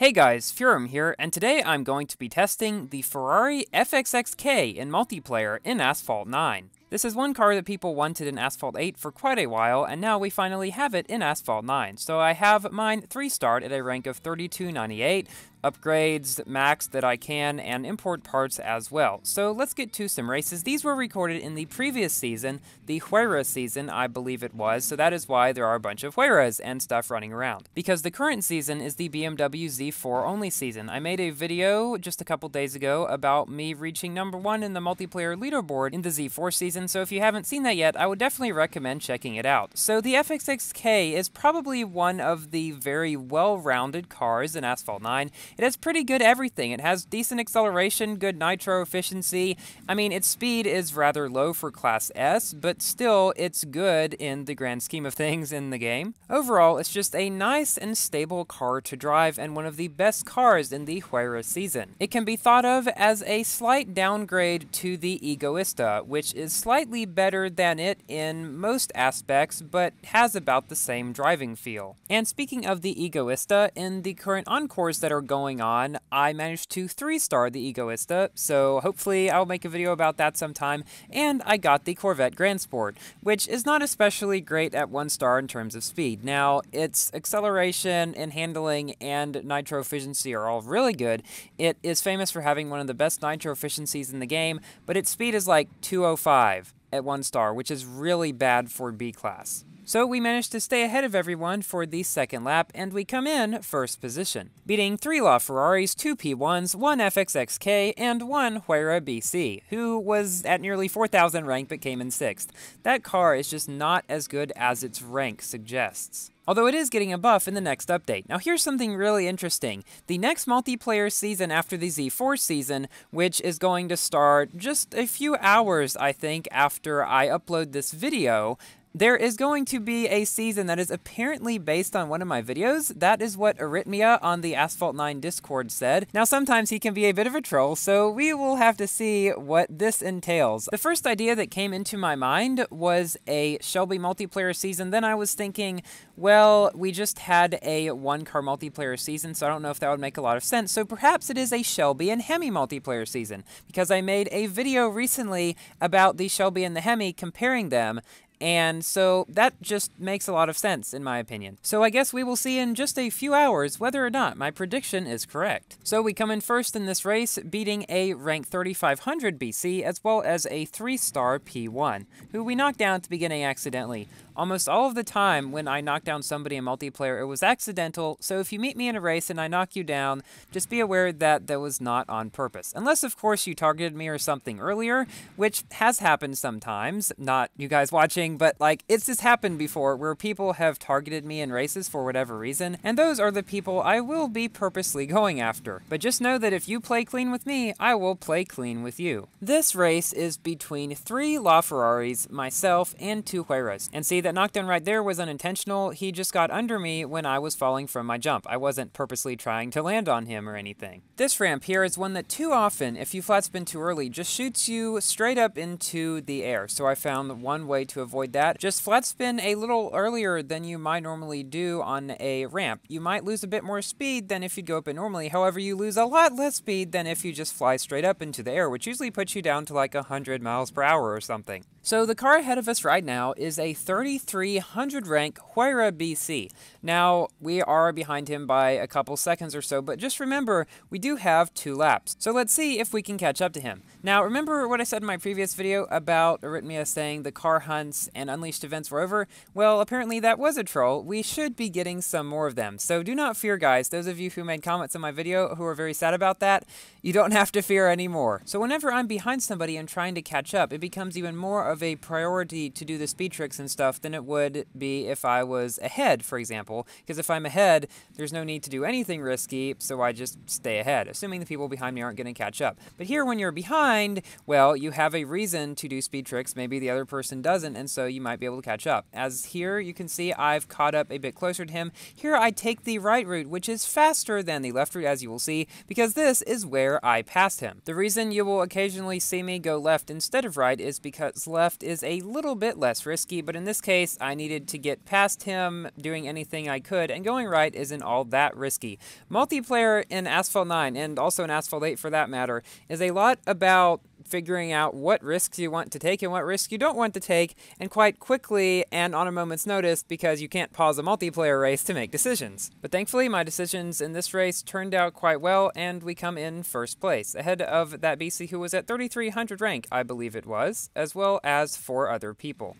Hey guys, feuerrm here, and today I'm going to be testing the Ferrari FXXK in multiplayer in Asphalt 9. This is one car that people wanted in Asphalt 8 for quite a while, and now we finally have it in Asphalt 9. So I have mine 3-starred at a rank of 3298, upgrades max that I can, and import parts as well. So let's get to some races. These were recorded in the previous season, the Huayra season, I believe it was, so that is why there are a bunch of Huayras and stuff running around. Because the current season is the BMW Z4 only season. I made a video just a couple days ago about me reaching #1 in the multiplayer leaderboard in the Z4 season, so if you haven't seen that yet, I would definitely recommend checking it out. So the FXXK is probably one of the very well-rounded cars in Asphalt 9. It has pretty good everything. It has decent acceleration, good nitro efficiency. I mean, its speed is rather low for Class S, but still, it's good in the grand scheme of things in the game. Overall, it's just a nice and stable car to drive and one of the best cars in the Huayra season. It can be thought of as a slight downgrade to the Egoista, which is slightly better than it in most aspects, but has about the same driving feel. And speaking of the Egoista, in the current encores that are going on, I managed to 3-star the Egoista, so hopefully I'll make a video about that sometime, and I got the Corvette Grand Sport, which is not especially great at 1-star in terms of speed. Now, its acceleration and handling and nitro efficiency are all really good. It is famous for having one of the best nitro efficiencies in the game, but its speed is like 205 at 1-star, which is really bad for B class. So we managed to stay ahead of everyone for the second lap, and we come in first position, beating 3 La Ferraris, 2 P1s, 1 FXXK, and 1 Huayra BC, who was at nearly 4,000 rank but came in 6th. That car is just not as good as its rank suggests. Although it is getting a buff in the next update. Now here's something really interesting. The next multiplayer season after the Z4 season, which is going to start just a few hours, I think, after I upload this video, there is going to be a season that is apparently based on one of my videos. That is what Arrhythmia on the Asphalt 9 Discord said. Now sometimes he can be a bit of a troll, so we will have to see what this entails. The first idea that came into my mind was a Shelby multiplayer season. Then I was thinking, well, we just had a one-car multiplayer season, so I don't know if that would make a lot of sense. So perhaps it is a Shelby and Hemi multiplayer season, because I made a video recently about the Shelby and the Hemi, comparing them. And so that just makes a lot of sense, in my opinion. So I guess we will see in just a few hours whether or not my prediction is correct. So we come in first in this race, beating a rank 3500 BC, as well as a 3-star P1, who we knocked down at the beginning accidentally. Almost all of the time when I knock down somebody in multiplayer, it was accidental, so if you meet me in a race and I knock you down, just be aware that that was not on purpose. Unless, of course, you targeted me or something earlier, which has happened sometimes, not you guys watching, but like it's just happened before where people have targeted me in races for whatever reason, and those are the people I will be purposely going after. But just know that if you play clean with me, I will play clean with you. This race is between 3 La Ferraris, myself, and 2 Huayras. And see, that knockdown right there was unintentional. He just got under me when I was falling from my jump. I wasn't purposely trying to land on him or anything. This ramp here is one that too often, if you flat spin too early, just shoots you straight up into the air. So I found one way to avoid that. Just flat spin a little earlier than you might normally do on a ramp. You might lose a bit more speed than if you go up it normally, however you lose a lot less speed than if you just fly straight up into the air, which usually puts you down to like 100 miles per hour or something. So the car ahead of us right now is a 3300 rank Huayra BC. Now we are behind him by a couple seconds or so, but just remember we do have 2 laps. So let's see if we can catch up to him. Now remember what I said in my previous video about Arrhythmia saying the car hunts and unleashed events were over? Well, apparently that was a troll. We should be getting some more of them. So do not fear, guys. Those of you who made comments on my video who are very sad about that, you don't have to fear anymore. So whenever I'm behind somebody and trying to catch up, it becomes even more of a priority to do the speed tricks and stuff than it would be if I was ahead, for example. Because if I'm ahead, there's no need to do anything risky, so I just stay ahead, assuming the people behind me aren't going to catch up. But here, when you're behind, well, you have a reason to do speed tricks. Maybe the other person doesn't, and so you might be able to catch up. As here, you can see I've caught up a bit closer to him. Here I take the right route, which is faster than the left route, as you will see, because this is where I passed him. The reason you will occasionally see me go left instead of right is because left is a little bit less risky, but in this case case, I needed to get past him doing anything I could, and going right isn't all that risky. Multiplayer in Asphalt 9, and also in Asphalt 8 for that matter, is a lot about figuring out what risks you want to take and what risks you don't want to take, and quite quickly and on a moment's notice, because you can't pause a multiplayer race to make decisions. But thankfully, my decisions in this race turned out quite well, and we come in first place, ahead of that BC who was at 3,300 rank, I believe it was, as well as 4 other people.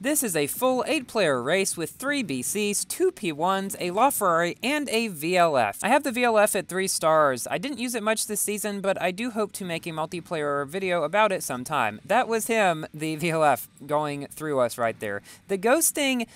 This is a full 8-player race with 3 BCs, 2 P1s, a La Ferrari, and a VLF. I have the VLF at 3 stars. I didn't use it much this season, but I do hope to make a multiplayer video about it sometime. That was him, the VLF, going through us right there. The ghosting,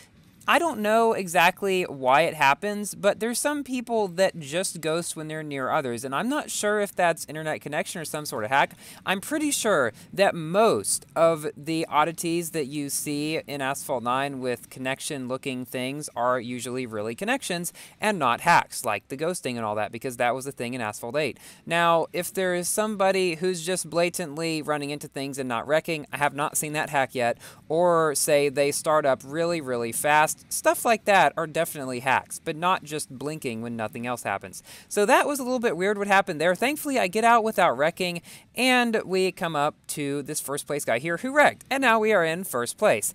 I don't know exactly why it happens, but there's some people that just ghost when they're near others, and I'm not sure if that's internet connection or some sort of hack. I'm pretty sure that most of the oddities that you see in Asphalt 9 with connection-looking things are usually really connections and not hacks, like the ghosting and all that, because that was the thing in Asphalt 8. Now, if there is somebody who's just blatantly running into things and not wrecking, I have not seen that hack yet, or say they start up really, really fast. Stuff like that are definitely hacks, but not just blinking when nothing else happens. So that was a little bit weird what happened there. Thankfully, I get out without wrecking, and we come up to this first place guy here who wrecked, and now we are in first place.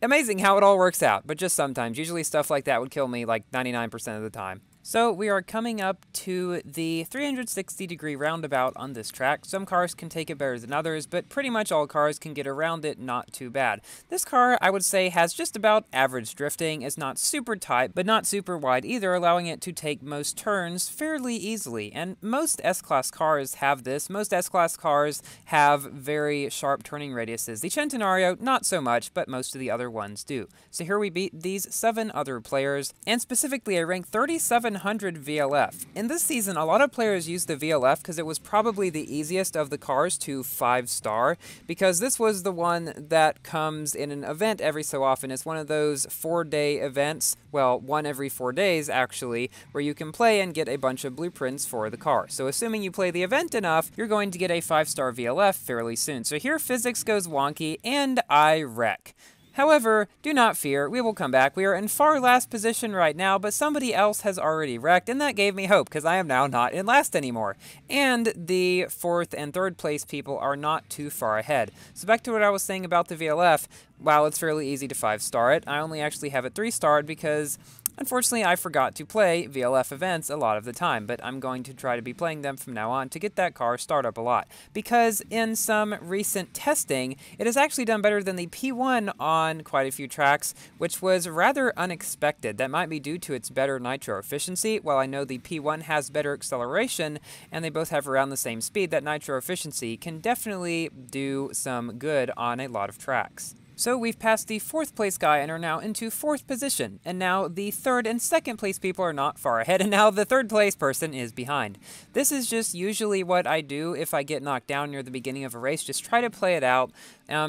Amazing how it all works out, but just sometimes. Usually stuff like that would kill me like 99% of the time. So we are coming up to the 360-degree roundabout on this track. Some cars can take it better than others, but pretty much all cars can get around it not too bad. This car, I would say, has just about average drifting. It's not super tight, but not super wide either, allowing it to take most turns fairly easily. And most S-Class cars have this. Most S-Class cars have very sharp turning radiuses. The Centenario, not so much, but most of the other ones do. So here we beat these 7 other players, and specifically I rank 3700 VLF. In this season, a lot of players used the VLF because it was probably the easiest of the cars to 5-star, because this was the one that comes in an event every so often. It's one of those 4-day events, well, one every 4 days actually, where you can play and get a bunch of blueprints for the car. So assuming you play the event enough, you're going to get a 5-star VLF fairly soon. So here physics goes wonky and I wreck. However, do not fear, we will come back. We are in far last position right now, but somebody else has already wrecked, and that gave me hope, because I am now not in last anymore. And the 4th and 3rd place people are not too far ahead. So back to what I was saying about the VLF, wow, it's fairly easy to 5-star it. I only actually have it 3-starred because, unfortunately, I forgot to play VLF events a lot of the time, but I'm going to try to be playing them from now on to get that car start up a lot. Because in some recent testing, it has actually done better than the P1 on quite a few tracks, which was rather unexpected. That might be due to its better nitro efficiency. While I know the P1 has better acceleration, and they both have around the same speed, that nitro efficiency can definitely do some good on a lot of tracks. So we've passed the 4th place guy and are now into 4th position, and now the 3rd and 2nd place people are not far ahead, and now the 3rd place person is behind. This is just usually what I do if I get knocked down near the beginning of a race. Just try to play it out,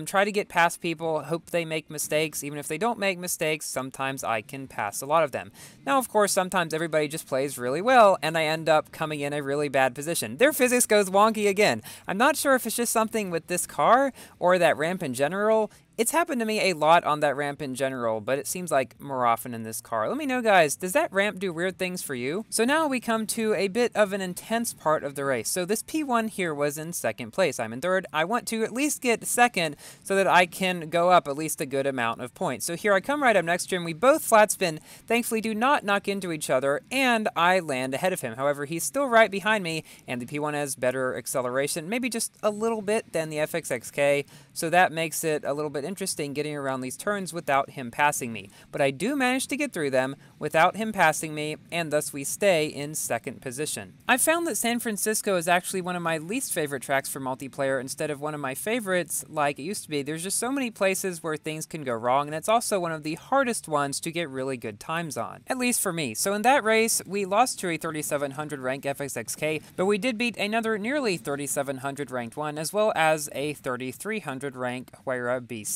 try to get past people, hope they make mistakes. Even if they don't make mistakes, sometimes I can pass a lot of them. Now, of course, sometimes everybody just plays really well, and I end up coming in a really bad position. Their physics goes wonky again. I'm not sure if it's just something with this car or that ramp in general. It's happened to me a lot on that ramp in general, but it seems like more often in this car. Let me know, guys, does that ramp do weird things for you? So now we come to a bit of an intense part of the race. So this P1 here was in 2nd place. I'm in 3rd. I want to at least get 2nd so that I can go up at least a good amount of points. So here I come right up next to him. We both flat spin, thankfully do not knock into each other, and I land ahead of him. However, he's still right behind me, and the P1 has better acceleration, maybe just a little bit than the FXXK, so that makes it a little bit interesting getting around these turns without him passing me, but I do manage to get through them without him passing me, and thus we stay in 2nd position. I found that San Francisco is actually one of my least favorite tracks for multiplayer instead of one of my favorites like it used to be. There's just so many places where things can go wrong, and it's also one of the hardest ones to get really good times on, at least for me. So in that race, we lost to a 3700 rank FXXK, but we did beat another nearly 3700 ranked one, as well as a 3300 rank Huayra BC.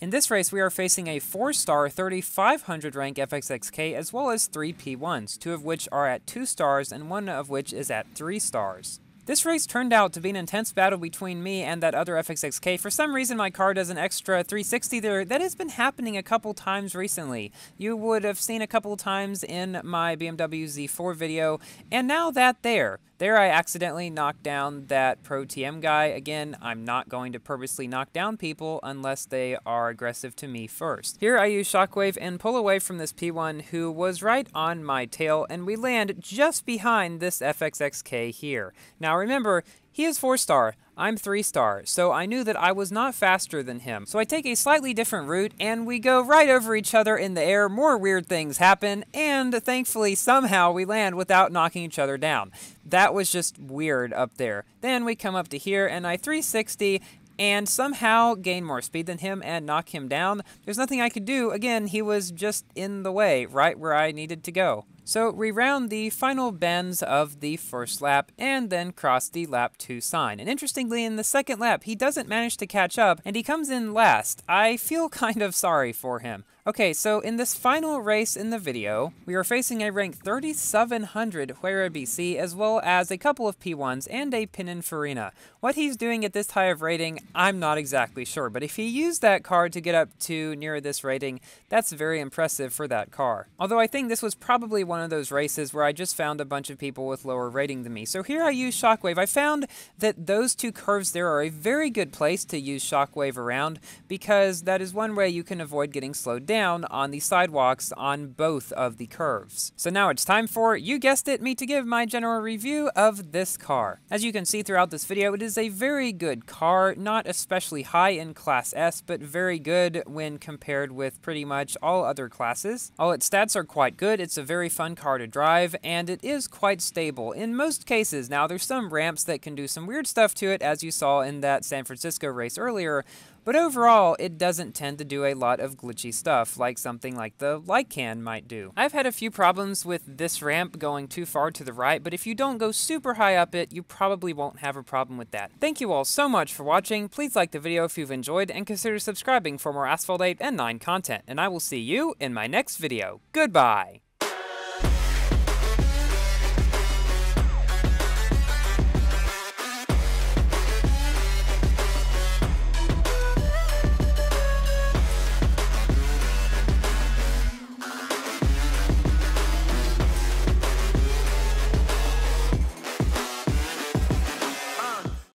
In this race, we are facing a 4-star 3,500 rank FXXK as well as 3 P1s, 2 of which are at 2 stars and 1 of which is at 3 stars. This race turned out to be an intense battle between me and that other FXXK. For some reason, my car does an extra 360 there. That has been happening a couple times recently. You would have seen a couple times in my BMW Z4 video, and now that there I accidentally knocked down that Pro TM guy. Again, I'm not going to purposely knock down people unless they are aggressive to me first. Here I use Shockwave and pull away from this P1 who was right on my tail, and we land just behind this FXXK here. Now remember, he is 4-star, I'm 3-star, so I knew that I was not faster than him. So I take a slightly different route, and we go right over each other in the air. More weird things happen, and thankfully somehow we land without knocking each other down. That was just weird up there. Then we come up to here, and I 360, and somehow gain more speed than him and knock him down. There's nothing I could do. Again, he was just in the way, right where I needed to go. So we round the final bends of the first lap and then cross the lap 2 sign. And interestingly, in the second lap, he doesn't manage to catch up and he comes in last. I feel kind of sorry for him. Okay, so in this final race in the video, we are facing a rank 3700 Huayra BC as well as a couple of P1s and a Pininfarina. What he's doing at this high of rating, I'm not exactly sure, but if he used that car to get up to near this rating, that's very impressive for that car. Although I think this was probably one of those races where I just found a bunch of people with lower rating than me. So here I use Shockwave. I found that those two curves there are a very good place to use Shockwave around because that is one way you can avoid getting slowed down on the sidewalks on both of the curves. So now it's time for, you guessed it, me to give my general review of this car. As you can see throughout this video, it is a very good car, not especially high in Class S, but very good when compared with pretty much all other classes. All its stats are quite good. It's a very fun car to drive, and it is quite stable in most cases. Now, there's some ramps that can do some weird stuff to it, as you saw in that San Francisco race earlier, but overall, it doesn't tend to do a lot of glitchy stuff like something like the Lycan might do. I've had a few problems with this ramp going too far to the right, but if you don't go super high up it, you probably won't have a problem with that. Thank you all so much for watching. Please like the video if you've enjoyed and consider subscribing for more Asphalt 8 and 9 content, and I will see you in my next video. Goodbye!